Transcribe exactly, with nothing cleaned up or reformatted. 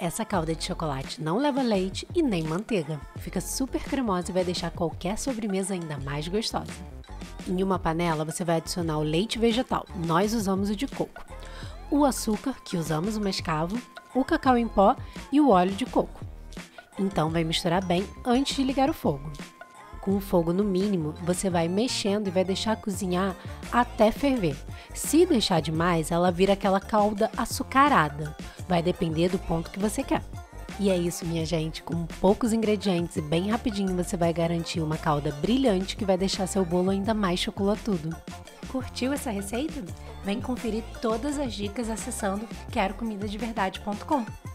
Essa calda de chocolate não leva leite e nem manteiga. Fica super cremosa e vai deixar qualquer sobremesa ainda mais gostosa. Em uma panela você vai adicionar o leite vegetal, nós usamos o de coco, o açúcar, que usamos o mascavo, o cacau em pó e o óleo de coco. Então vai misturar bem antes de ligar o fogo. Com o fogo no mínimo, você vai mexendo e vai deixar cozinhar até ferver. Se deixar demais, ela vira aquela calda açucarada. Vai depender do ponto que você quer. E é isso, minha gente. Com poucos ingredientes e bem rapidinho, você vai garantir uma calda brilhante que vai deixar seu bolo ainda mais chocolatudo. Curtiu essa receita? Vem conferir todas as dicas acessando quero comida de verdade ponto com.